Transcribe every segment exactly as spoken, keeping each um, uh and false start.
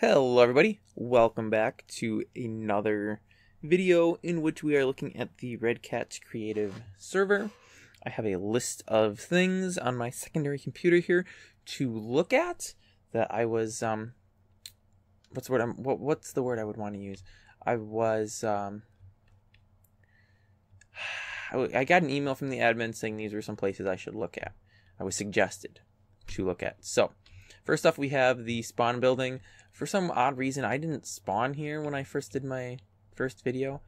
Hello everybody, welcome back to another video in which we are looking at the Red Cat Creative server. I have a list of things on my secondary computer here to look at that I was, um, what's the word, I'm, what, what's the word I would want to use? I was, um, I, I got an email from the admin saying these were some places I should look at. I was suggested to look at. So, first off, we have the spawn building. For some odd reason, I didn't spawn here when I first did my first video.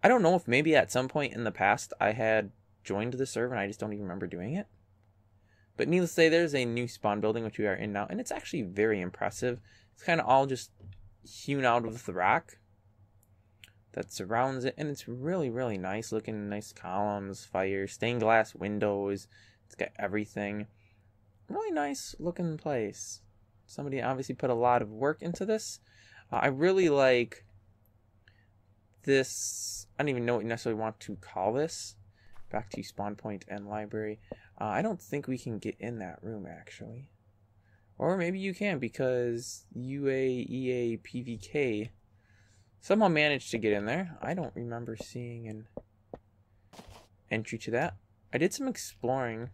I don't know if maybe at some point in the past I had joined the server and I just don't even remember doing it. But needless to say, there's a new spawn building which we are in now, and it's actually very impressive. It's kind of all just hewn out of the rock that surrounds it, and it's really, really nice looking. Nice columns, fire, stained glass windows. It's got everything. Really nice looking place. Somebody obviously put a lot of work into this. Uh, I really like this. I don't even know what you necessarily want to call this. Back to spawn point and library. Uh, I don't think we can get in that room, actually. Or maybe you can, because U A E A P V K somehow managed to get in there. I don't remember seeing an entry to that. I did some exploring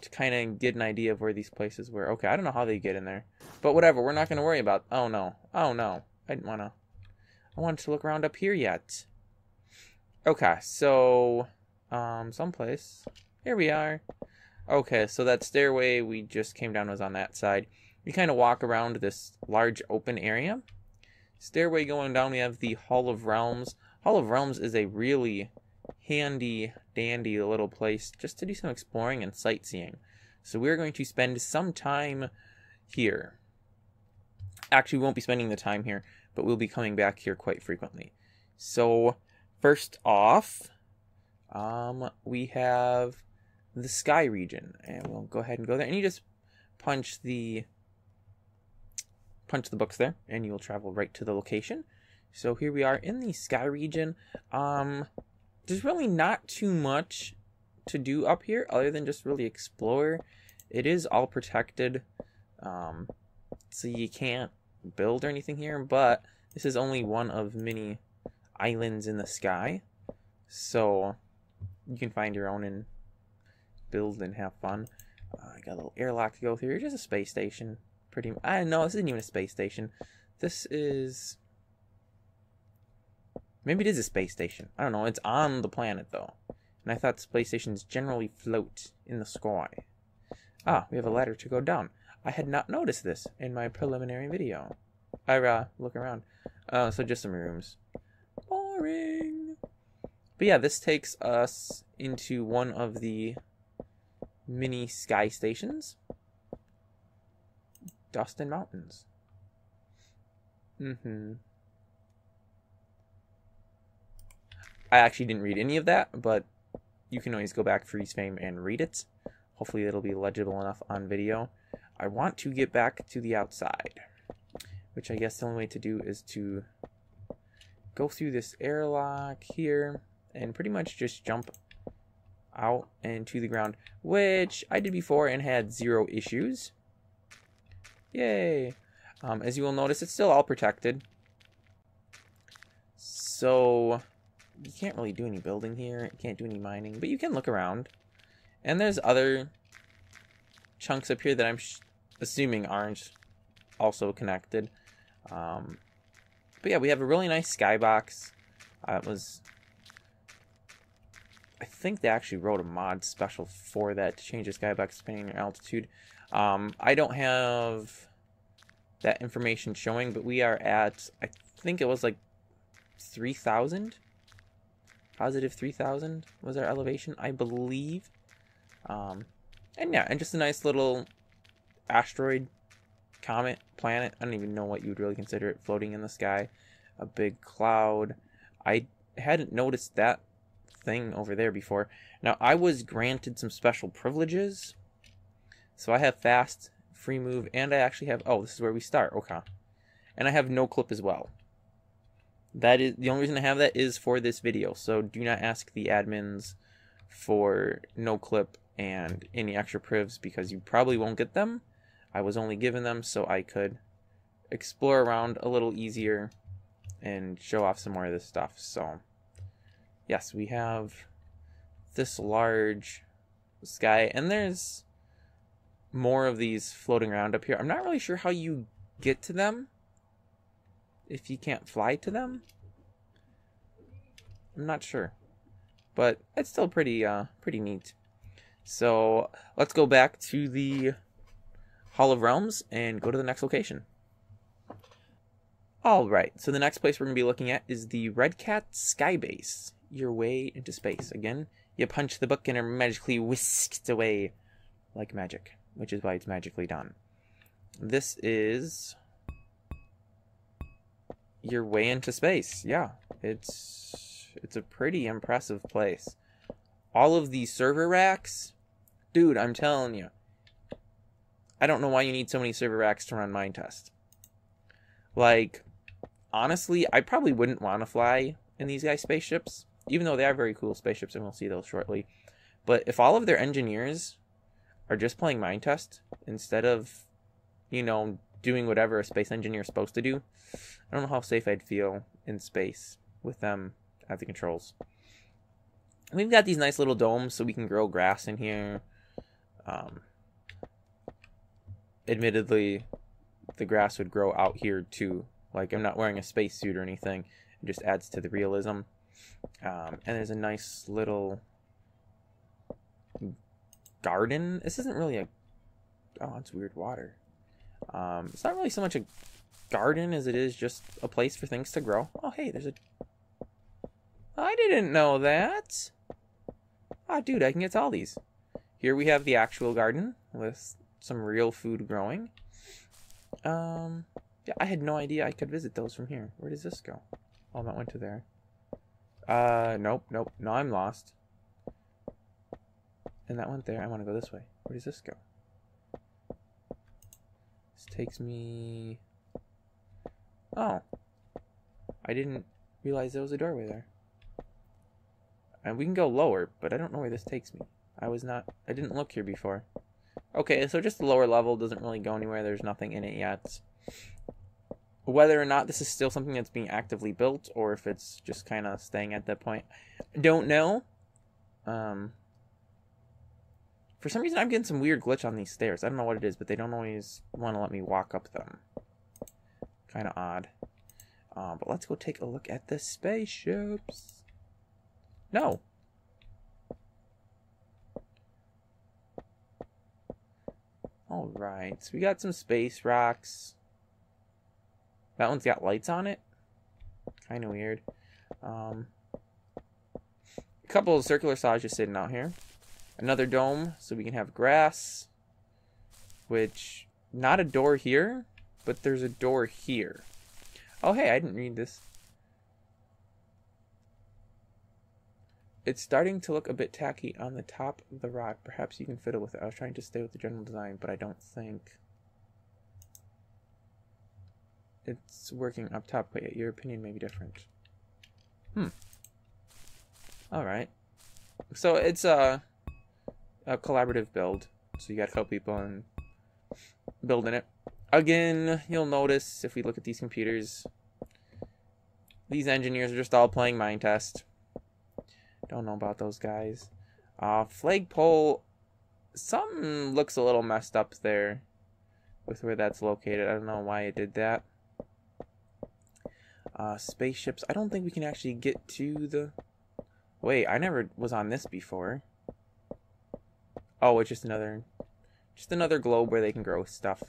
to kind of get an idea of where these places were. Okay, I don't know how they get in there, but whatever, we're not going to worry about. Oh no, oh no, I didn't want to, I wanted to look around up here yet. Okay, so, um, someplace, here we are. Okay, so that stairway we just came down was on that side. You kind of walk around this large open area. Stairway going down, we have the Hall of Realms. Hall of Realms is a really handy dandy little place just to do some exploring and sightseeing. So we're going to spend some time here. Actually, we won't be spending the time here, but we'll be coming back here quite frequently. So first off, um, we have the sky region, and we'll go ahead and go there. And you just punch the punch the books there, and you'll travel right to the location. So here we are in the sky region. Um, There's really not too much to do up here other than just really explore. It is all protected, um, so you can't build or anything here, but this is only one of many islands in the sky. So you can find your own and build and have fun. Uh, I got a little airlock to go through. Just a space station. Pretty. I know this isn't even a space station. This is... Maybe it is a space station. I don't know. It's on the planet, though. And I thought space stations generally float in the sky. Ah, we have a ladder to go down. I had not noticed this in my preliminary video. I, uh, look around. Uh, so just some rooms. Boring! But yeah, this takes us into one of the mini sky stations. Dust and mountains. Mm-hmm. I actually didn't read any of that, but you can always go back, freeze frame, and read it. Hopefully it'll be legible enough on video. I want to get back to the outside, which I guess the only way to do is to go through this airlock here and pretty much just jump out and to the ground, which I did before and had zero issues. Yay! Um, as you will notice, it's still all protected. So... you can't really do any building here, you can't do any mining, but you can look around. And there's other chunks up here that I'm sh assuming aren't also connected. Um, but yeah, we have a really nice skybox. Uh, it was... I think they actually wrote a mod special for that to change the skybox depending on your altitude. Um, I don't have that information showing, but we are at, I think it was like three thousand? Positive three thousand was our elevation, I believe. Um, and yeah, and just a nice little asteroid, comet, planet. I don't even know what you would really consider it, floating in the sky. A big cloud. I hadn't noticed that thing over there before. Now, I was granted some special privileges. So I have fast, free move, and I actually have... oh, this is where we start. Okay. And I have no clip as well. That is the only reason I have that is for this video, so do not ask the admins for no clip and any extra privs because you probably won't get them. I was only given them so I could explore around a little easier and show off some more of this stuff. So yes, we have this large sky, and there's more of these floating around up here. I'm not really sure how you get to them if you can't fly to them. I'm not sure, but it's still pretty uh pretty neat. So let's go back to the Hall of Realms and go to the next location. Alright, so the next place we're going to be looking at is the Red Cat Sky Base, your way into space. Again, you punch the book and are magically whisked away like magic, which is why it's magically done. This is your way into space. Yeah, it's it's a pretty impressive place. All of these server racks, dude, I'm telling you, I don't know why you need so many server racks to run MineTest. Like, honestly, I probably wouldn't want to fly in these guys' spaceships, even though they are very cool spaceships, and we'll see those shortly. But if all of their engineers are just playing MineTest instead of, you know, doing whatever a space engineer is supposed to do, I don't know how safe I'd feel in space with them at the controls. We've got these nice little domes, so we can grow grass in here. Um, admittedly, the grass would grow out here too. Like, I'm not wearing a spacesuit or anything. It just adds to the realism. Um, and there's a nice little garden. This isn't really a... Oh, that's weird water. Um, it's not really so much a garden as it is just a place for things to grow. Oh, hey, there's a... I didn't know that. Ah, oh, dude, I can get to all these. Here we have the actual garden with some real food growing. Um, yeah, I had no idea I could visit those from here. Where does this go? Oh, that went to there. Uh, nope, nope. Now I'm lost. And that went there. I want to go this way. Where does this go? This takes me... Oh. I didn't realize there was a doorway there. And we can go lower, but I don't know where this takes me. I was not... I didn't look here before. Okay, so just the lower level doesn't really go anywhere. There's nothing in it yet. Whether or not this is still something that's being actively built, or if it's just kind of staying at that point, I don't know. Um, for some reason, I'm getting some weird glitch on these stairs. I don't know what it is, but they don't always want to let me walk up them. Kind of odd. Um, but let's go take a look at the spaceships. No. Alright, so we got some space rocks. That one's got lights on it. Kind of weird. Um, a couple of circular saws just sitting out here. Another dome, so we can have grass. Which, not a door here, but there's a door here. Oh, hey, I didn't read this. It's starting to look a bit tacky on the top of the rock. Perhaps you can fiddle with it. I was trying to stay with the general design, but I don't think it's working up top quite yet. Your opinion may be different. Hmm. Alright. So it's a, a collaborative build. So you got a couple people and building it. Again, you'll notice if we look at these computers, these engineers are just all playing MineTest. Don't know about those guys. Uh, flagpole. Something looks a little messed up there with where that's located. I don't know why it did that. Uh, spaceships. I don't think we can actually get to the... Wait, I never was on this before. Oh, it's just another... Just another globe where they can grow stuff.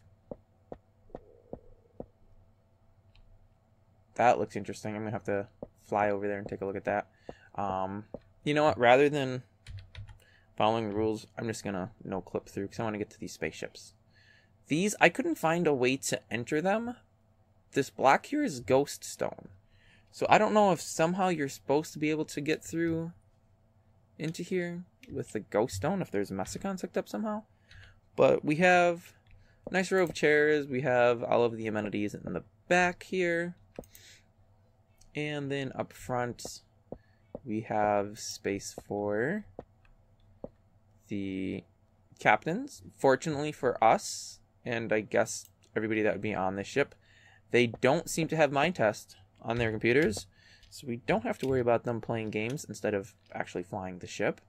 That looks interesting. I'm going to have to fly over there and take a look at that. Um... You know what? Rather than following the rules, I'm just gonna no clip through because I want to get to these spaceships. These, I couldn't find a way to enter them. This block here is ghost stone, so I don't know if somehow you're supposed to be able to get through into here with the ghost stone if there's mesicons hooked up somehow. But we have a nice row of chairs. We have all of the amenities in the back here, and then up front. We have space for the captains. Fortunately for us, and I guess everybody that would be on the ship, They don't seem to have MineTest on their computers, so we don't have to worry about them playing games instead of actually flying the ship.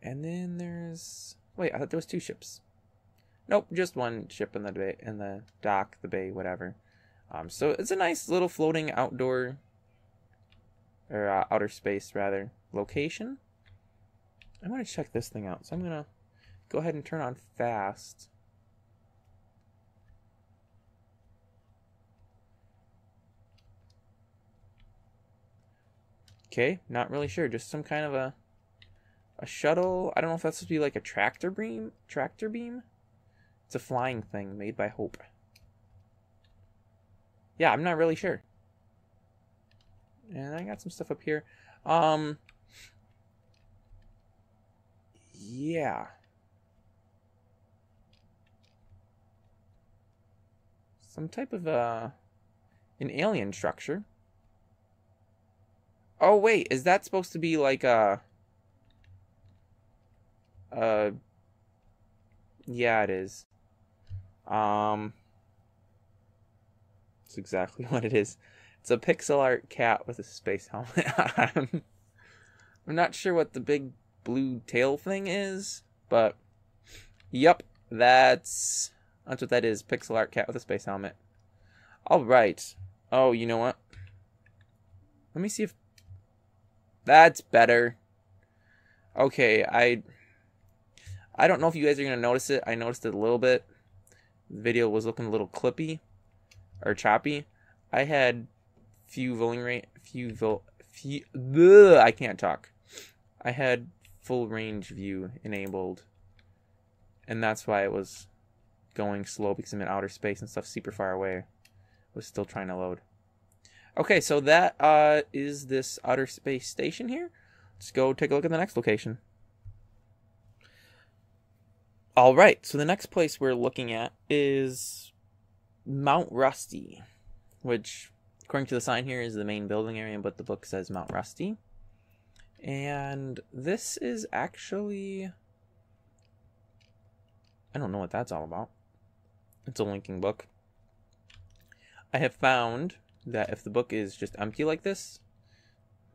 And then there's... Wait, I thought there was two ships. Nope, just one ship in the bay, in the dock, the bay, whatever. Um, so it's a nice little floating outdoor, or uh, outer space, rather, location. I want to check this thing out, so I'm going to go ahead and turn on fast. Okay, not really sure. Just some kind of a a shuttle. I don't know if that's supposed to be like a tractor beam. Tractor beam? It's a flying thing made by Hope. Yeah, I'm not really sure. And I got some stuff up here. Um, yeah. Some type of uh, an alien structure. Oh wait, is that supposed to be like a? Uh. Yeah, it is. Um. That's exactly what it is. It's a pixel art cat with a space helmet on. I'm not sure what the big blue tail thing is, but yep, that's that's what that is. Pixel art cat with a space helmet. All right. Oh, you know what? Let me see if. That's better. Okay, I I don't know if you guys are going to notice it. I noticed it a little bit. The video was looking a little clippy or choppy. I had few rolling rate, few vol, few ugh, I can't talk. I had full range view enabled. And that's why it was going slow, because I'm in outer space and stuff super far away. I was still trying to load. Okay, so that uh, is this outer space station here. Let's go take a look at the next location. All right, so the next place we're looking at is Mount Rusty, which, according to the sign here, is the main building area, but the book says Mount Rusty. And this is actually... I don't know what that's all about. It's a linking book. I have found... that if the book is just empty like this,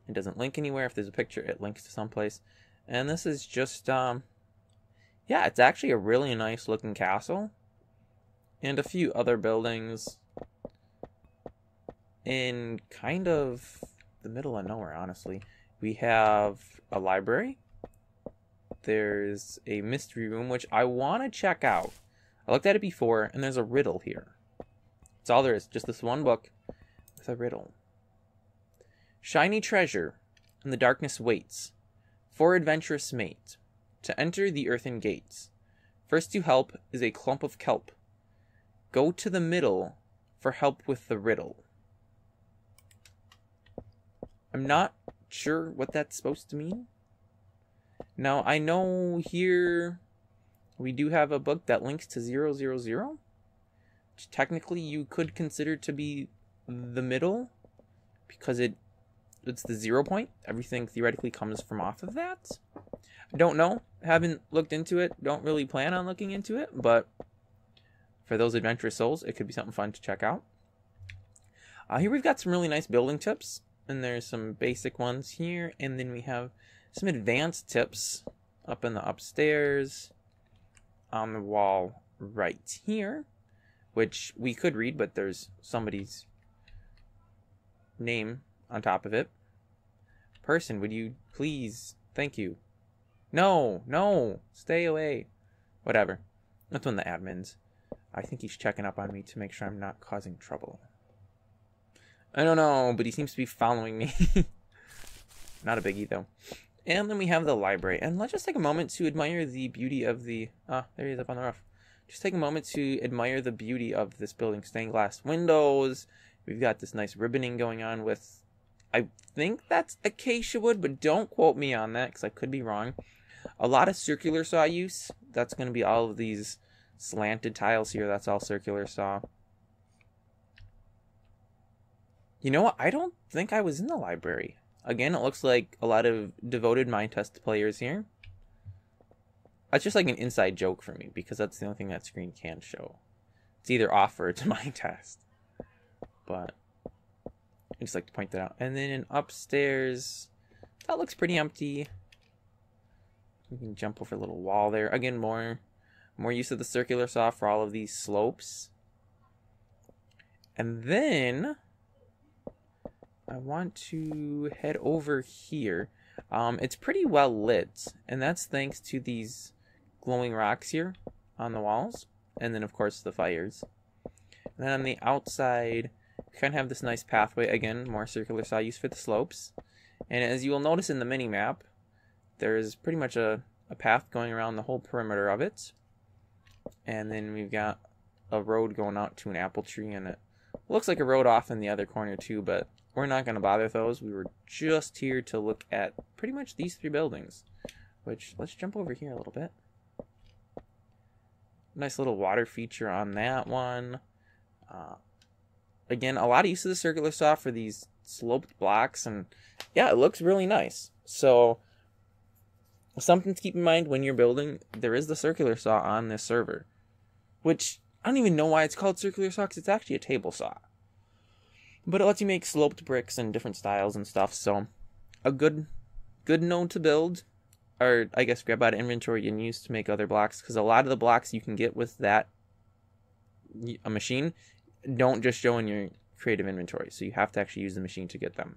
it doesn't link anywhere. If there's a picture, it links to someplace. And this is just, um, yeah, it's actually a really nice looking castle. And a few other buildings in kind of the middle of nowhere, honestly. We have a library. There's a mystery room, which I want to check out. I looked at it before, and there's a riddle here. That's all there is, just this one book. The riddle. Shiny treasure, and the darkness waits. For adventurous mate, to enter the earthen gates. First to help is a clump of kelp. Go to the middle for help with the riddle. I'm not sure what that's supposed to mean. Now, I know here we do have a book that links to zero zero zero, which technically you could consider to be the middle, because it it's the zero point. Everything theoretically comes from off of that. I don't know, haven't looked into it, don't really plan on looking into it, but for those adventurous souls, it could be something fun to check out. Uh, here we've got some really nice building tips, and there's some basic ones here, and then we have some advanced tips up in the upstairs on the wall right here, which we could read, but there's somebody's name on top of it. Person, would you please? Thank you. No, no, stay away. Whatever. That's one of the admins. I think he's checking up on me to make sure I'm not causing trouble. I don't know, but he seems to be following me. Not a biggie, though. And then we have the library. And let's just take a moment to admire the beauty of the... Ah, there he is up on the roof. Just take a moment to admire the beauty of this building. Stained glass windows... We've got this nice ribboning going on with, I think that's acacia wood, but don't quote me on that because I could be wrong. A lot of circular saw use. That's going to be all of these slanted tiles here. That's all circular saw. You know what? I don't think I was in the library. Again, it looks like a lot of devoted MineTest players here. That's just like an inside joke for me because that's the only thing that screen can show. It's either off or it's MineTest. but I just like to point that out. And then in upstairs, that looks pretty empty. You can jump over a little wall there. Again, more more use of the circular saw for all of these slopes. And then I want to head over here. Um, it's pretty well lit, and that's thanks to these glowing rocks here on the walls, and then of course the fires. And then on the outside, you kind of have this nice pathway. Again, more circular saw use for the slopes. And as you will notice in the mini map, there is pretty much a, a path going around the whole perimeter of it. And then we've got a road going out to an apple tree, and it looks like a road off in the other corner too, but we're not going to bother with those. We were just here to look at pretty much these three buildings, which, let's jump over here a little bit. Nice little water feature on that one. Uh, again, a lot of use of the circular saw for these sloped blocks, and yeah, it looks really nice. So something to keep in mind when you're building, there is the circular saw on this server, which I don't even know why it's called circular saw, because it's actually a table saw. But it lets you make sloped bricks and different styles and stuff, so a good good node to build, or I guess grab out of inventory and use to make other blocks, because a lot of the blocks you can get with that a machine don't just show in your creative inventory, so you have to actually use the machine to get them.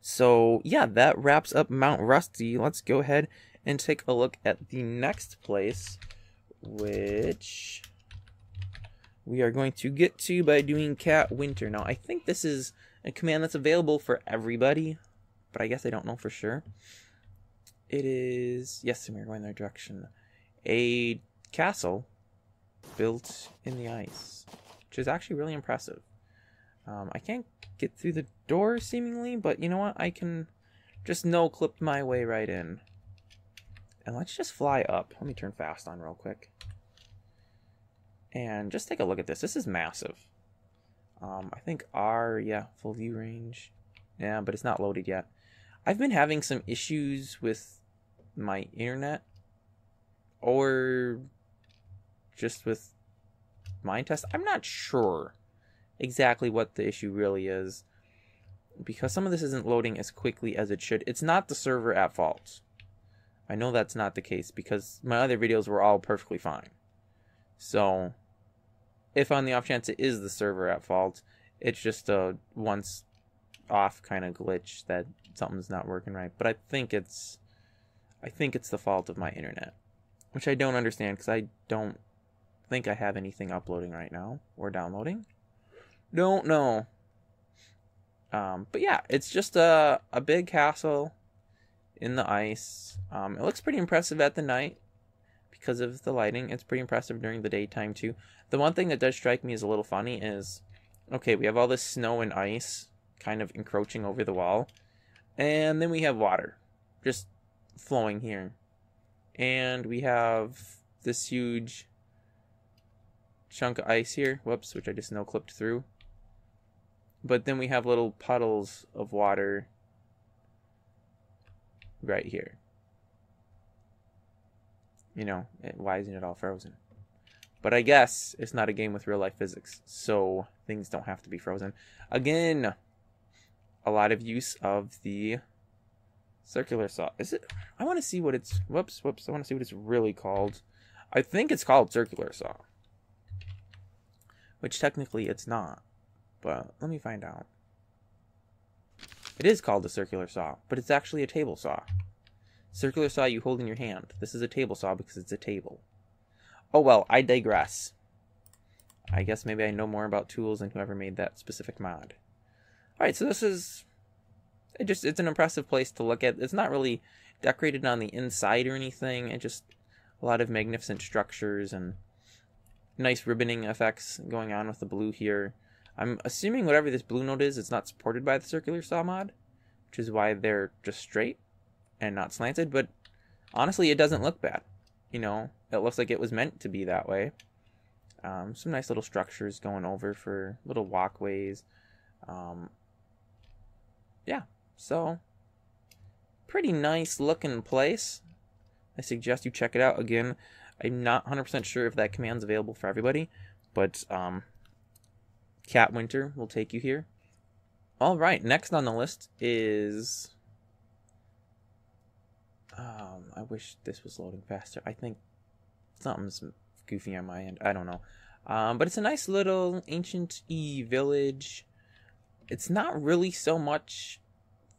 So yeah, that wraps up Mount Rusty. Let's go ahead and take a look at the next place, which we are going to get to by doing Cat Winter. Now, I think this is a command that's available for everybody, but I guess I don't know for sure. It is, yes, and we're going in their direction. A castle built in the ice, which is actually really impressive. Um, I can't get through the door seemingly, but you know what? I can just no-clip my way right in. And let's just fly up. Let me turn fast on real quick. And just take a look at this. This is massive. Um, I think R, yeah, full view range. Yeah, but it's not loaded yet. I've been having some issues with my internet, or just with MineTest. I'm not sure exactly what the issue really is, because some of this isn't loading as quickly as it should. It's not the server at fault. I know that's not the case, because my other videos were all perfectly fine. So if on the off chance it is the server at fault, it's just a once off kind of glitch that something's not working right. But I think it's I think it's the fault of my internet, which I don't understand, because I don't think I have anything uploading right now or downloading. Don't know. Um, but yeah, it's just a, a big castle in the ice. Um, it looks pretty impressive at the night. Because of the lighting, it's pretty impressive during the daytime too. The one thing that does strike me as a little funny is, okay, we have all this snow and ice kind of encroaching over the wall, and then we have water just flowing here, and we have this huge chunk of ice here, whoops, which I just no clipped through, but then we have little puddles of water right here. You know, it, why isn't it all frozen? But I guess it's not a game with real-life physics, so things don't have to be frozen. Again, a lot of use of the circular saw. Is it? I want to see what it's... Whoops, whoops. I want to see what it's really called. I think it's called circular saw, which technically it's not, but let me find out. It is called a circular saw, but it's actually a table saw. Circular saw you hold in your hand. This is a table saw because it's a table. Oh well, I digress. I guess maybe I know more about tools than whoever made that specific mod. Alright, so this is... It just it's an impressive place to look at. It's not really decorated on the inside or anything. It's just a lot of magnificent structures and nice ribboning effects going on with the blue here. I'm assuming whatever this blue node is, it's not supported by the circular saw mod, which is why they're just straight and not slanted, but honestly, it doesn't look bad. You know, it looks like it was meant to be that way. Um, some nice little structures going over for little walkways. Um, yeah, so pretty nice looking place. I suggest you check it out. Again, I'm not one hundred percent sure if that command's available for everybody, but um, Cat Winter will take you here. All right, next on the list is... Um, I wish this was loading faster. I think something's goofy on my end. I don't know. Um, but it's a nice little ancient-y village. It's not really so much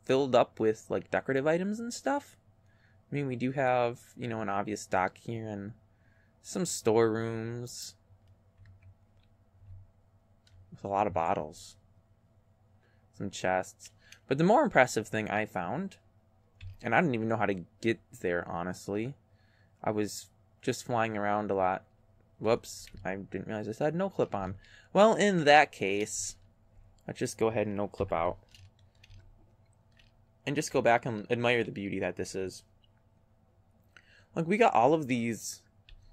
filled up with, like, decorative items and stuff. I mean, we do have, you know, an obvious dock here and some storerooms with a lot of bottles, some chests. But the more impressive thing I found, and I didn't even know how to get there, honestly. I was just flying around a lot. Whoops, I didn't realize this had no clip on. Well, in that case, let's just go ahead and no clip out. And just go back and admire the beauty that this is. Like, we got all of these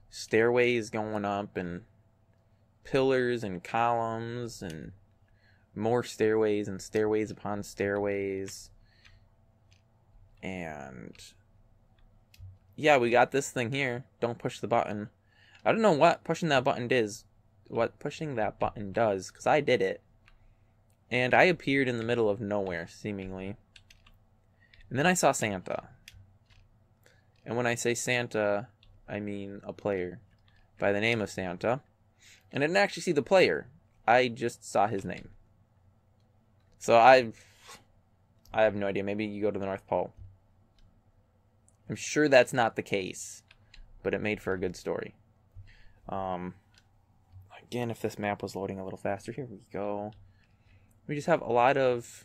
stairways going up and pillars and columns and more stairways and stairways upon stairways. And yeah, we got this thing here. Don't push the button. I don't know what pushing that button does. What pushing that button does, because I did it. And I appeared in the middle of nowhere, seemingly. And then I saw Santa. And when I say Santa, I mean a player by the name of Santa. And I didn't actually see the player. I just saw his name. So I've... I have no idea. Maybe you go to the North Pole. I'm sure that's not the case. But it made for a good story. Um, again, if this map was loading a little faster. Here we go. We just have a lot of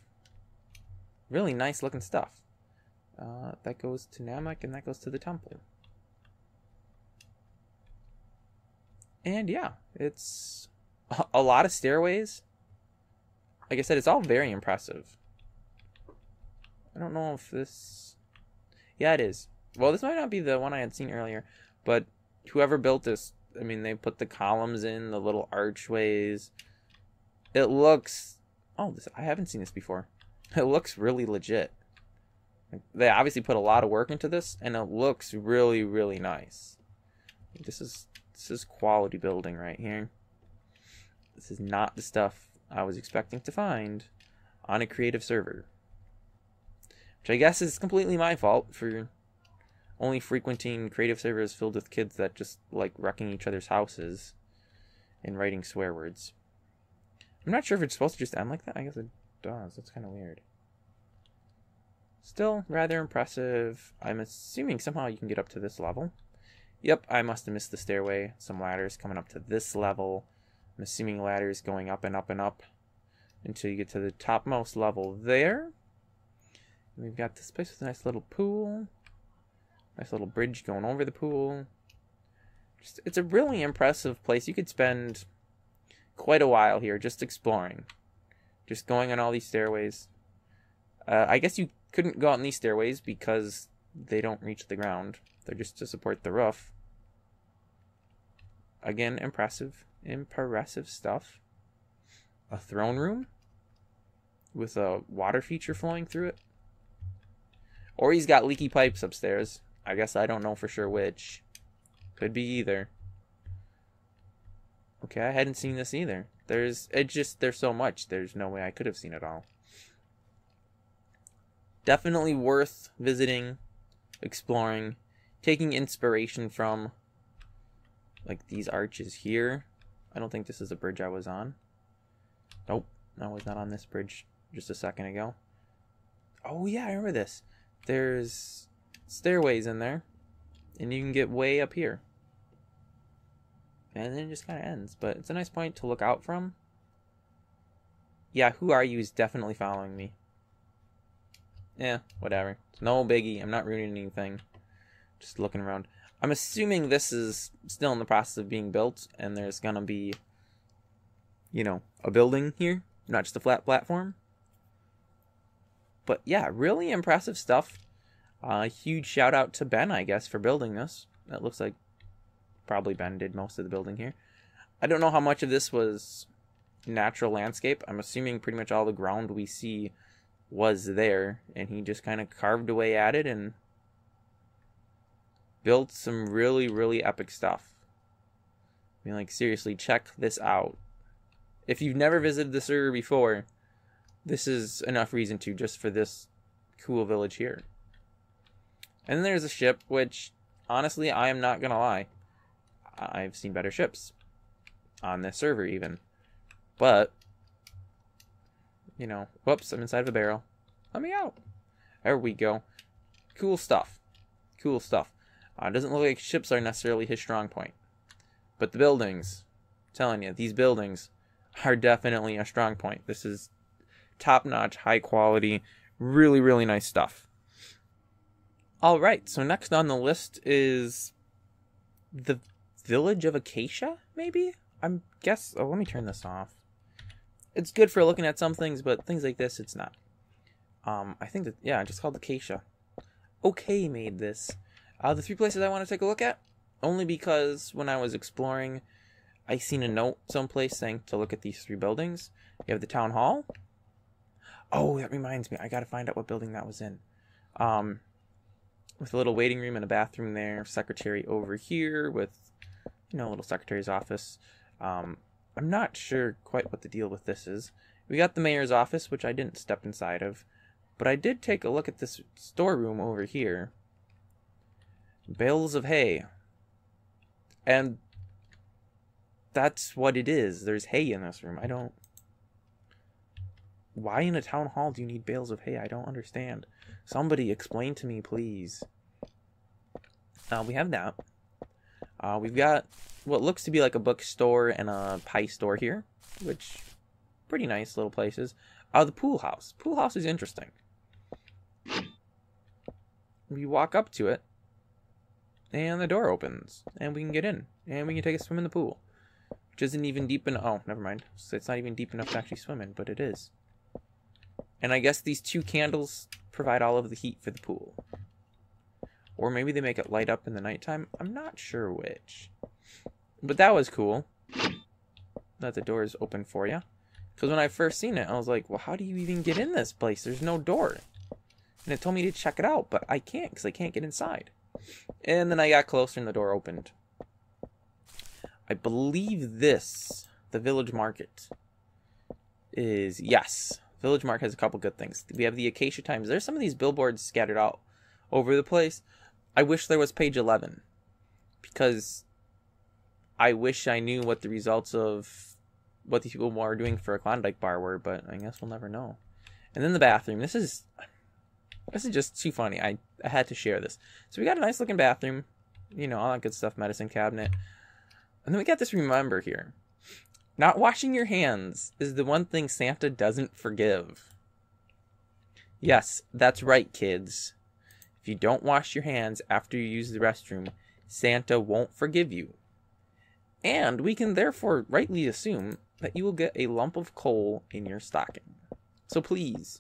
really nice looking stuff. Uh, that goes to Namek, and that goes to the temple. And yeah, it's a lot of stairways. Like I said, it's all very impressive. I don't know if this... Yeah, it is. Well, this might not be the one I had seen earlier, but whoever built this, I mean, they put the columns in, the little archways. It looks... Oh, this, I haven't seen this before. It looks really legit. They obviously put a lot of work into this, and it looks really, really nice. This is this is quality building right here. This is not the stuff I was expecting to find on a creative server, which I guess is completely my fault for only frequenting creative servers filled with kids that just like wrecking each other's houses and writing swear words. I'm not sure if it's supposed to just end like that. I guess it does. That's kind of weird. Still rather impressive. I'm assuming somehow you can get up to this level. Yep, I must have missed the stairway. Some ladders coming up to this level. I'm assuming ladders going up and up and up until you get to the topmost level there. And we've got this place with a nice little pool. Nice little bridge going over the pool. Just, it's a really impressive place. You could spend quite a while here just exploring. Just going on all these stairways. Uh, I guess you couldn't go out on these stairways because they don't reach the ground. They're just to support the roof. Again, impressive. Impressive stuff. A throne room with a water feature flowing through it. Or he's got leaky pipes upstairs. I guess I don't know for sure which. Could be either. Okay, I hadn't seen this either. There's, it just, there's so much. There's no way I could have seen it all. Definitely worth visiting, exploring, taking inspiration from, like, these arches here. I don't think this is a bridge I was on. Nope, I was not on this bridge just a second ago. Oh, yeah, I remember this. There's stairways in there, and you can get way up here. And then it just kind of ends, but it's a nice point to look out from. Yeah, who are you is definitely following me. Yeah, whatever. It's no biggie. I'm not ruining anything. Just looking around. I'm assuming this is still in the process of being built, and there's gonna be, you know, a building here, not just a flat platform. But yeah, really impressive stuff. Uh, huge shout out to Ben, I guess, for building this. That looks like probably Ben did most of the building here. I don't know how much of this was natural landscape. I'm assuming pretty much all the ground we see was there, and he just kind of carved away at it and built some really, really epic stuff. I mean, like, seriously, check this out. If you've never visited the server before, this is enough reason to, just for this cool village here. And then there's a ship, which, honestly, I am not going to lie. I've seen better ships on this server, even. But, you know, whoops, I'm inside of a barrel. Let me out. There we go. Cool stuff. Cool stuff. Uh, it doesn't look like ships are necessarily his strong point. But the buildings, I'm telling you, these buildings are definitely a strong point. This is top-notch, high-quality, really, really nice stuff. All right, so next on the list is the Village of Acacia, maybe? I guess... Oh, let me turn this off. It's good for looking at some things, but things like this, it's not. Um, I think that... Yeah, I just called Acacia. Okay made this. Uh, the three places I want to take a look at, only because when I was exploring, I seen a note someplace saying to look at these three buildings. You have the Town Hall. Oh, that reminds me. I got to find out what building that was in. Um... With a little waiting room and a bathroom there. Secretary over here with, you know, a little secretary's office. Um, I'm not sure quite what the deal with this is. We got the mayor's office, which I didn't step inside of. But I did take a look at this storeroom over here. Bales of hay. And that's what it is. There's hay in this room. I don't... Why in a town hall do you need bales of hay? I don't understand. Somebody explain to me, please. Uh, we have that. Uh, we've got what looks to be like a bookstore and a pie store here, which pretty nice little places. Uh, the pool house. Pool house is interesting. We walk up to it, and the door opens, and we can get in, and we can take a swim in the pool, which isn't even deep enough. Oh, never mind. So it's not even deep enough to actually swim in, but it is. And I guess these two candles provide all of the heat for the pool. Or maybe they make it light up in the nighttime. I'm not sure which. But that was cool. That the door is open for you. Because when I first seen it, I was like, well, how do you even get in this place? There's no door. And it told me to check it out, but I can't because I can't get inside. And then I got closer and the door opened. I believe this, the village market, is, yes. Village Mark has a couple good things. We have the Acacia Times. There's some of these billboards scattered all over the place. I wish there was page eleven. Because I wish I knew what the results of what these people were doing for a Klondike bar were. But I guess we'll never know. And then the bathroom. This is this is just too funny. I, I had to share this. So we got a nice looking bathroom. You know, all that good stuff. Medicine cabinet. And then we got this remember here. Not washing your hands is the one thing Santa doesn't forgive. Yes, that's right, kids. If you don't wash your hands after you use the restroom, Santa won't forgive you. And we can therefore rightly assume that you will get a lump of coal in your stocking. So please,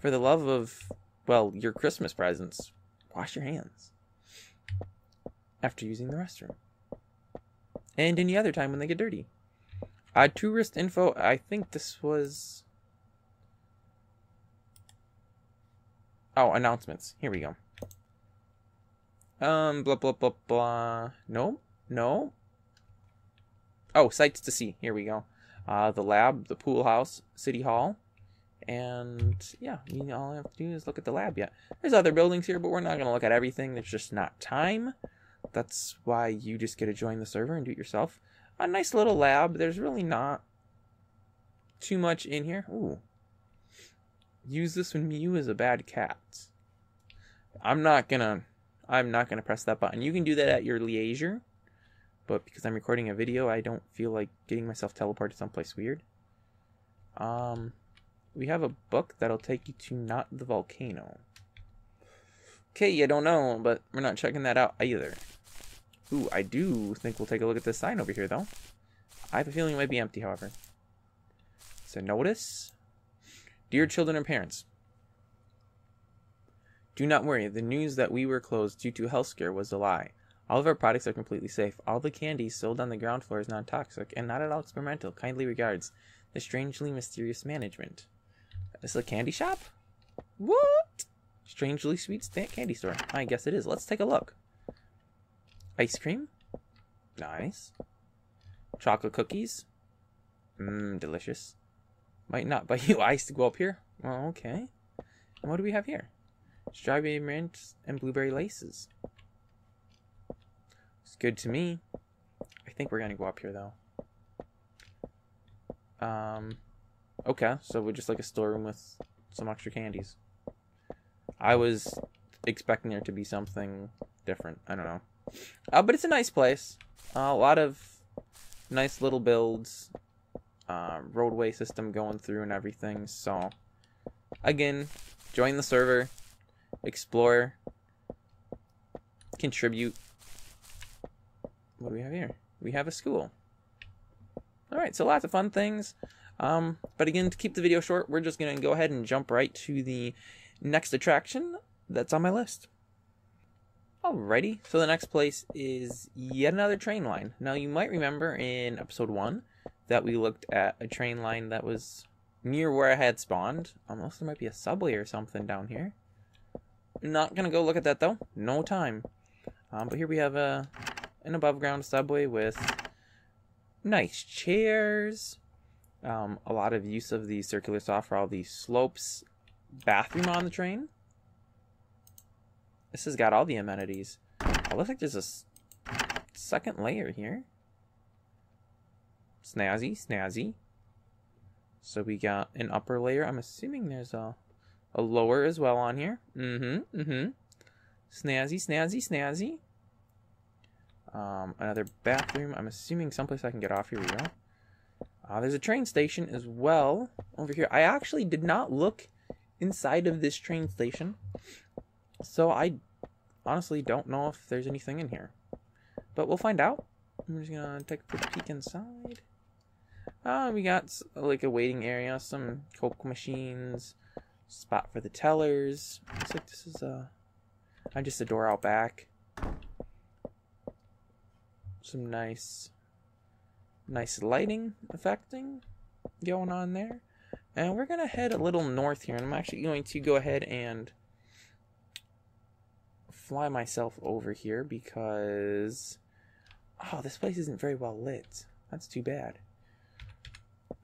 for the love of, well, your Christmas presents, wash your hands after using the restroom. And any other time when they get dirty. Uh, tourist info, I think this was... Oh, announcements. Here we go. Um, blah, blah, blah, blah. No, no. Oh, sights to see. Here we go. Uh, the lab, the pool house, city hall. And, yeah, you, all I have to do is look at the lab yet. There's other buildings here, but we're not going to look at everything. There's just not time. That's why you just get to join the server and do it yourself. A nice little lab. There's really not too much in here. Ooh. Use this when Mew is a bad cat. I'm not gonna I'm not gonna press that button. You can do that at your leisure. But because I'm recording a video, I don't feel like getting myself teleported someplace weird. Um we have a book that'll take you to Not the Volcano. Okay, I don't know, but we're not checking that out either. Ooh, I do think we'll take a look at this sign over here, though. I have a feeling it might be empty, however. So notice. Dear children and parents, do not worry. The news that we were closed due to a health scare was a lie. All of our products are completely safe. All the candy sold on the ground floor is non-toxic and not at all experimental. Kindly regards, the strangely mysterious management. Is this a candy shop? What? Strangely sweet snack candy store. I guess it is. Let's take a look. Ice cream. Nice. Chocolate cookies. Mmm, delicious. Might not, but you ice to go up here? Well, okay. And what do we have here? Strawberry mints and blueberry laces. It's good to me. I think we're gonna go up here though. Um, okay, so we're just like a storeroom with some extra candies. I was expecting there to be something different. I don't know. Uh, but it's a nice place. Uh, a lot of nice little builds. Uh, roadway system going through and everything. So, again, join the server. Explore. Contribute. What do we have here? We have a school. Alright, so lots of fun things. Um, but again, to keep the video short, we're just going to go ahead and jump right to the next attraction that's on my list. Alrighty, so the next place is yet another train line. Now, you might remember in episode one that we looked at a train line that was near where I had spawned. Almost there might be a subway or something down here. Not going to go look at that, though. No time. Um, but here we have a, an above-ground subway with nice chairs. Um, a lot of use of the circular saw for all these slopes. Bathroom on the train. This has got all the amenities. It looks like there's a s second layer here. Snazzy, snazzy. So we got an upper layer. I'm assuming there's a, a lower as well on here. Mm-hmm, mm-hmm. Snazzy, snazzy, snazzy. Um, another bathroom. I'm assuming someplace I can get off. Here we go. Uh, there's a train station as well over here. I actually did not look inside of this train station, so I honestly don't know if there's anything in here, but we'll find out. I'm just gonna take a quick peek inside. Uh, we got like a waiting area, some Coke machines, spot for the tellers. Looks like this is a, I just a door out back. Some nice, nice lighting affecting going on there. And we're going to head a little north here. And I'm actually going to go ahead and fly myself over here because... oh, this place isn't very well lit. That's too bad.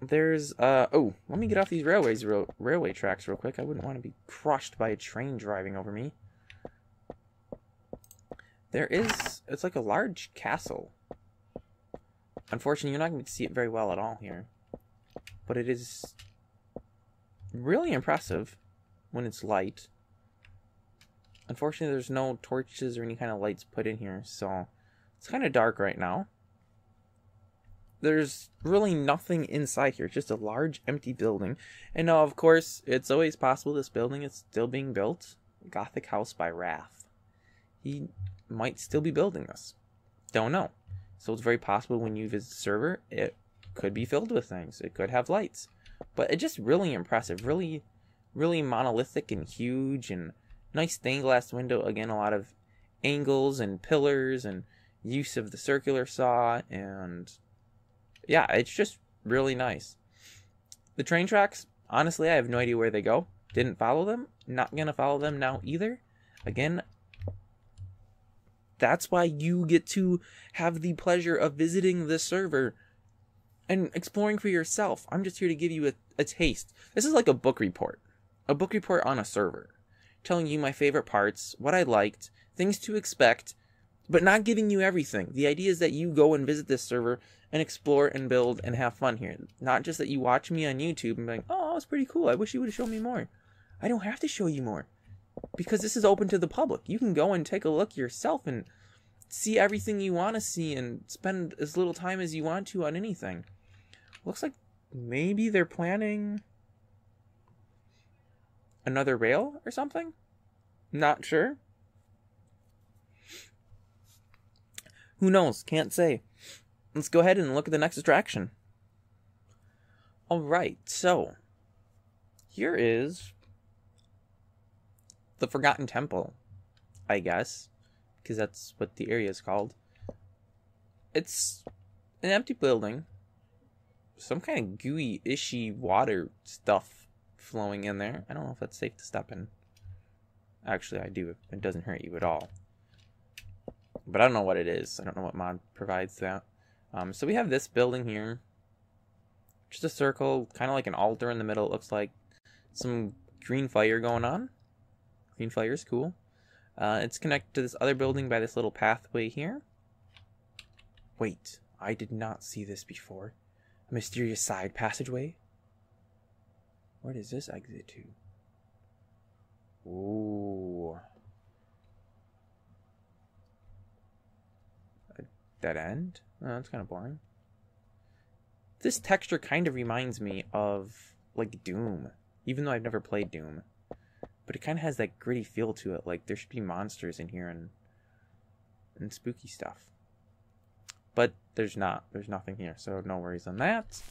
There's... Uh, oh, let me get off these railways, real, railway tracks real quick. I wouldn't want to be crushed by a train driving over me. There is... it's like a large castle. Unfortunately, you're not going to see it very well at all here. But it is... really impressive when it's light. Unfortunately, there's no torches or any kind of lights put in here, so it's kind of dark right now. There's really nothing inside here, just a large empty building. And now, of course, it's always possible this building is still being built. Gothic House by Wrath. He might still be building this. Don't know. So it's very possible when you visit the server, it could be filled with things. It could have lights. But it's just really impressive, really, really monolithic and huge, and nice stained glass window. Again, a lot of angles and pillars and use of the circular saw, and yeah, it's just really nice. The train tracks, honestly, I have no idea where they go. Didn't follow them. Not gonna follow them now either. Again, that's why you get to have the pleasure of visiting the server and exploring for yourself. I'm just here to give you a, a taste. This is like a book report. A book report on a server. Telling you my favorite parts, what I liked, things to expect, but not giving you everything. The idea is that you go and visit this server and explore and build and have fun here. Not just that you watch me on YouTube and be like, oh, that was pretty cool. I wish you would have shown me more. I don't have to show you more. Because this is open to the public. You can go and take a look yourself and see everything you want to see and spend as little time as you want to on anything. Looks like maybe they're planning another rail or something. Not sure. Who knows? Can't say. Let's go ahead and look at the next attraction. Alright, so here is the Forgotten Temple, I guess, because that's what the area is called. It's an empty building. Some kind of gooey, ishy water stuff flowing in there. I don't know if that's safe to step in. Actually, I do. It doesn't hurt you at all. But I don't know what it is. I don't know what mod provides that. Um, so we have this building here. Just a circle, kind of like an altar in the middle. It looks like some green fire going on. Green fire is cool. Uh, it's connected to this other building by this little pathway here. Wait, I did not see this before. A mysterious side passageway. Where does this exit to? Ooh. Dead end? Oh, that's kind of boring. This texture kind of reminds me of, like, Doom. Even though I've never played Doom. But it kind of has that gritty feel to it. Like, there should be monsters in here and and spooky stuff. But there's not. There's nothing here, so no worries on that.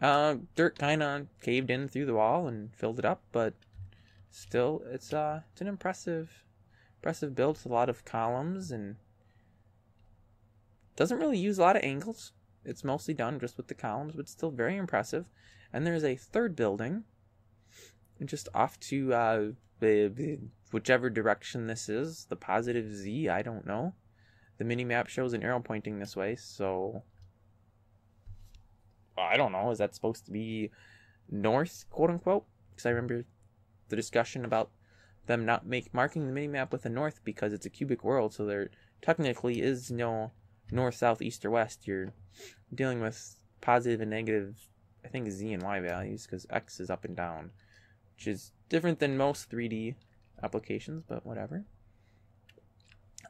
Uh, dirt kind of caved in through the wall and filled it up, but still, it's uh, it's an impressive, impressive build. It's a lot of columns and doesn't really use a lot of angles. It's mostly done just with the columns, but still very impressive. And there's a third building, just off to uh, whichever direction this is, the positive Z. I don't know. The mini-map shows an arrow pointing this way, so I don't know. Is that supposed to be north, quote-unquote? Because I remember the discussion about them not make marking the mini-map with a north because it's a cubic world, so there technically is no north, south, east, or west. You're dealing with positive and negative, I think, Z and Y values, because X is up and down, which is different than most three D applications, but whatever.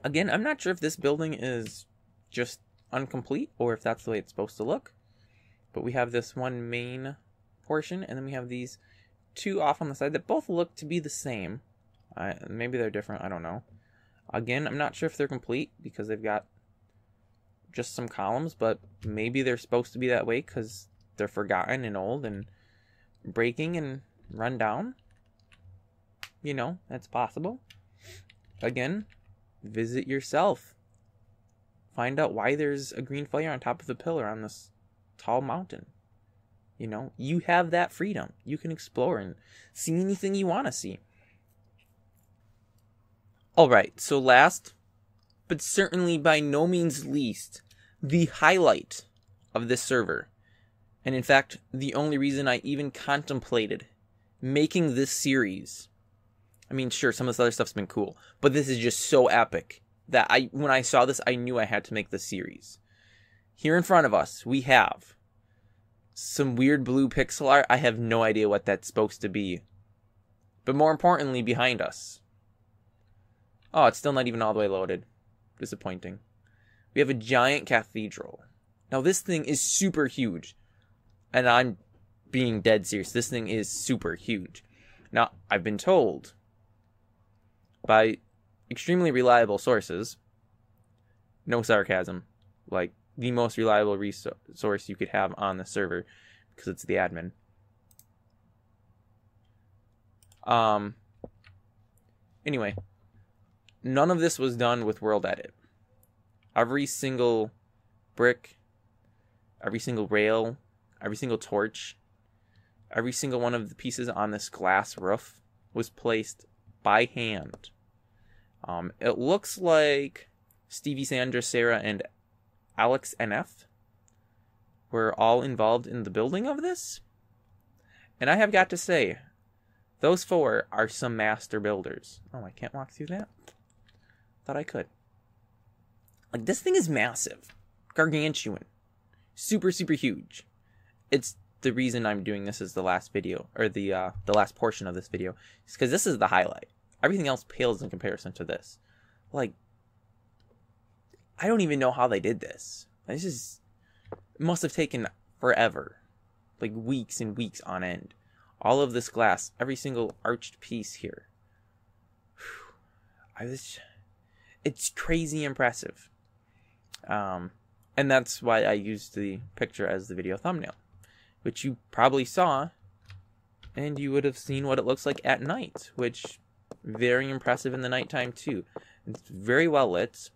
Again, I'm not sure if this building is just incomplete or if that's the way it's supposed to look. But we have this one main portion, and then we have these two off on the side that both look to be the same. Uh, maybe they're different, I don't know. Again, I'm not sure if they're complete because they've got just some columns, but maybe they're supposed to be that way because they're forgotten and old and breaking and run down. You know, that's possible. Again, visit yourself. Find out why there's a green fire on top of the pillar on this tall mountain. You know, you have that freedom. You can explore and see anything you want to see. Alright, so last, but certainly by no means least, the highlight of this server. And in fact, the only reason I even contemplated making this series. I mean, sure, some of this other stuff's been cool, but this is just so epic that I, when I saw this, I knew I had to make this series. Here in front of us, we have some weird blue pixel art. I have no idea what that's supposed to be. But more importantly, behind us. Oh, it's still not even all the way loaded. Disappointing. We have a giant cathedral. Now, this thing is super huge. And I'm being dead serious. This thing is super huge. Now, I've been told by extremely reliable sources, no sarcasm, like the most reliable resource you could have on the server, because it's the admin. Um. Anyway, none of this was done with WorldEdit. Every single brick, every single rail, every single torch, every single one of the pieces on this glass roof was placed by hand. Um, it looks like Stevie Sandra, Sarah, and Alex N F were all involved in the building of this. And I have got to say, those four are some master builders. Oh, I can't walk through that? Thought I could. Like, this thing is massive. Gargantuan. Super, super huge. It's the reason I'm doing this as the last video, or the, uh, the last portion of this video, is because this is the highlight. Everything else pales in comparison to this. Like, I don't even know how they did this. This is, it must have taken forever. Like, weeks and weeks on end. All of this glass, every single arched piece here. I was, it's crazy impressive. Um, and that's why I used the picture as the video thumbnail, which you probably saw, and you would have seen what it looks like at night, which, very impressive in the nighttime too. It's very well lit.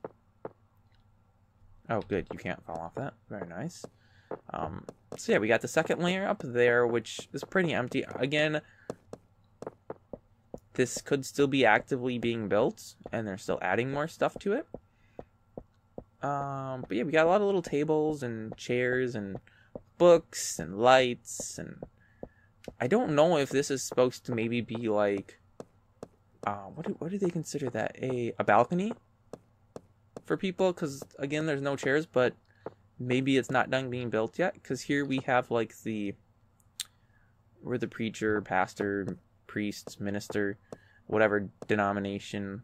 Oh, good. You can't fall off that. Very nice. Um, so yeah, we got the second layer up there, which is pretty empty. Again, this could still be actively being built, and they're still adding more stuff to it. Um, but yeah, we got a lot of little tables and chairs and books and lights, and I don't know if this is supposed to maybe be like, uh, what do, what do they consider that? A, a balcony for people? Because again, there's no chairs, but maybe it's not done being built yet. Because here we have like the, where the preacher, pastor, priest, minister, whatever denomination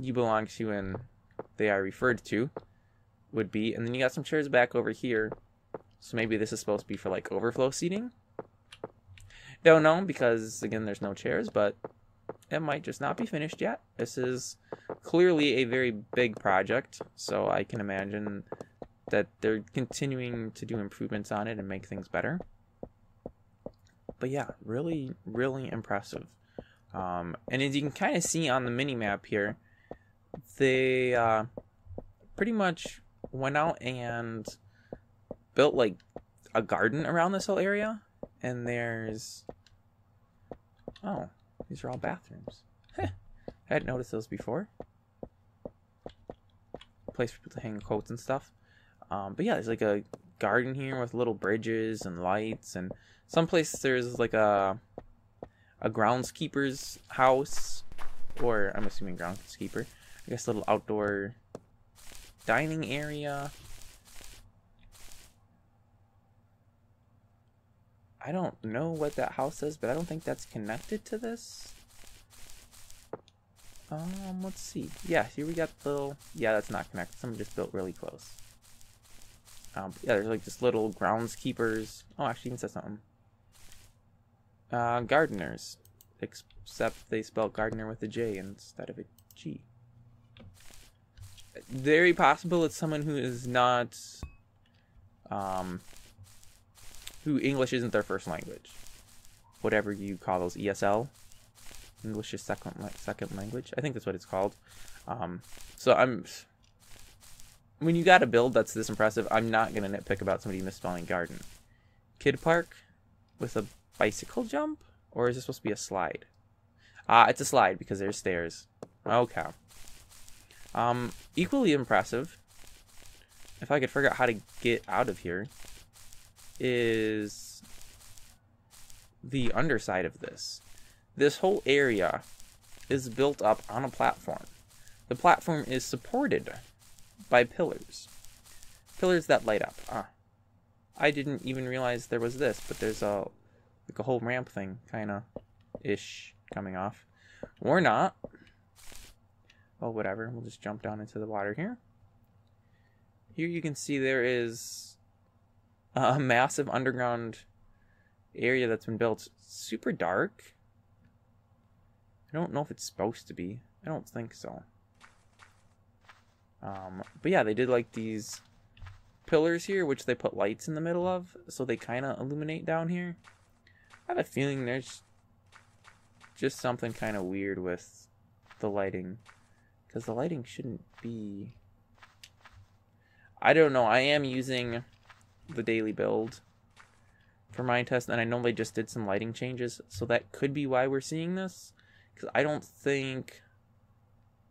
you belong to and they are referred to would be. And then you got some chairs back over here. So maybe this is supposed to be for like overflow seating. Don't know, because again there's no chairs, but it might just not be finished yet. This is clearly a very big project, so I can imagine that they're continuing to do improvements on it and make things better. But yeah, really, really impressive. Um, and as you can kind of see on the mini map here, they uh, pretty much went out and built like a garden around this whole area. And there's, oh, these are all bathrooms. Heh. I hadn't noticed those before. A place for people to hang coats and stuff. Um, but yeah, there's like a garden here with little bridges and lights, and someplace there's like a a groundskeeper's house, or I'm assuming groundskeeper. I guess a little outdoor dining area. I don't know what that house is, but I don't think that's connected to this. Um, let's see. Yeah, here we got the little... Yeah, that's not connected. Someone just built really close. Um, yeah, there's like just little groundskeepers. Oh, actually, you can say something. Uh, gardeners. Except they spell gardener with a J instead of a G. Very possible it's someone who is not... Um... who English isn't their first language. Whatever you call those, E S L? English is second second language? I think that's what it's called. Um, so I'm... When you got a build that's this impressive, I'm not going to nitpick about somebody misspelling garden. Kid park with a bicycle jump? Or is this supposed to be a slide? Ah, uh, it's a slide because there's stairs. Okay. Um, equally impressive, if I could figure out how to get out of here, is the underside of this. This whole area is built up on a platform. The platform is supported by pillars. Pillars that light up. Ah. I didn't even realize there was this, but there's a like a whole ramp thing kinda ish coming off. Or not. Well, whatever. We'll just jump down into the water here. Here you can see there is a massive underground area that's been built. Super dark. I don't know if it's supposed to be. I don't think so. Um, but yeah, they did like these pillars here, which they put lights in the middle of, so they kind of illuminate down here. I have a feeling there's just something kind of weird with the lighting, because the lighting shouldn't be... I don't know. I am using the daily build for MineTest, and I know they just did some lighting changes, so that could be why we're seeing this, because I don't think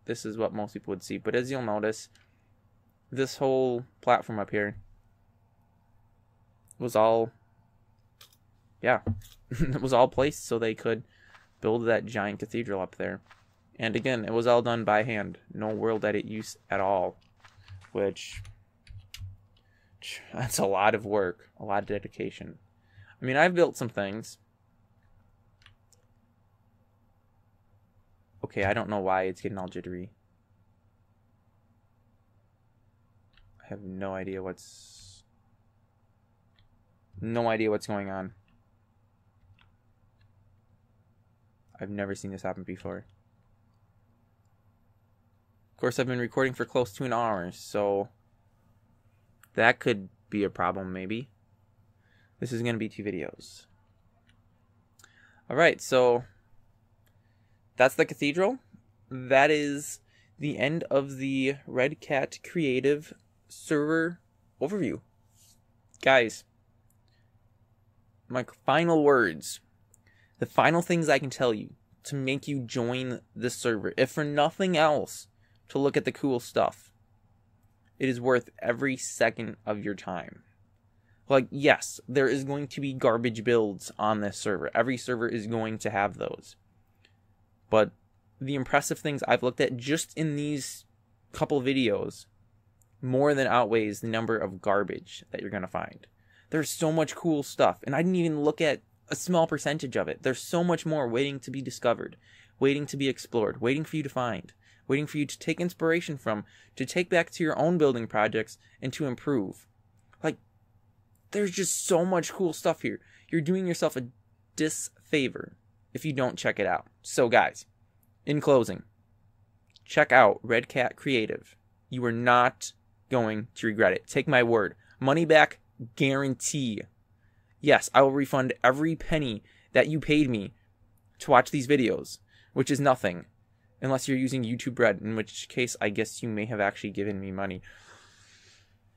this is what most people would see. But as you'll notice, this whole platform up here was all, yeah, it was all placed so they could build that giant cathedral up there. And again, it was all done by hand, no WorldEdit use at all, which... that's a lot of work, a lot of dedication. I mean, I've built some things. Okay, I don't know why it's getting all jittery. I have no idea what's... No idea what's going on. I've never seen this happen before. Of course, I've been recording for close to an hour, so... that could be a problem, maybe. This is going to be two videos. Alright, so that's the cathedral. That is the end of the Red Cat Creative server overview. Guys, my final words. The final things I can tell you to make you join this server, if for nothing else, to look at the cool stuff, It is worth every second of your time. Like, yes, there is going to be garbage builds on this server. Every server is going to have those. But the impressive things I've looked at just in these couple videos more than outweighs the number of garbage that you're going to find. There's so much cool stuff, and I didn't even look at a small percentage of it. There's so much more waiting to be discovered, waiting to be explored, waiting for you to find, waiting for you to take inspiration from, to take back to your own building projects, and to improve. Like, there's just so much cool stuff here. You're doing yourself a disfavor if you don't check it out. So guys, in closing, check out Red Cat Creative. You are not going to regret it. Take my word. Money back guarantee. Yes, I will refund every penny that you paid me to watch these videos, which is nothing, unless you're using YouTube Red, in which case I guess you may have actually given me money,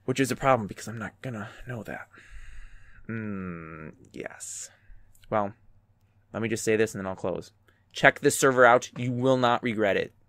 which is a problem because I'm not gonna know that. Mm, yes. Well, let me just say this and then I'll close. Check this server out. You will not regret it.